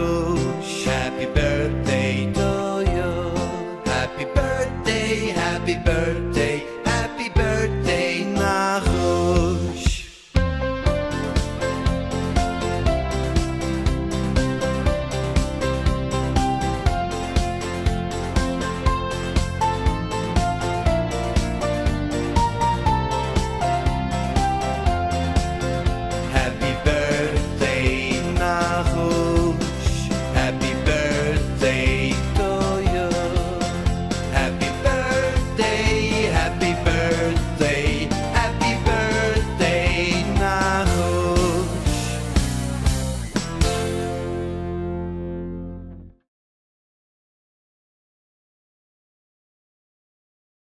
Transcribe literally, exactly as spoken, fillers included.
Nahush. Happy birthday to you. Happy birthday, happy birthday.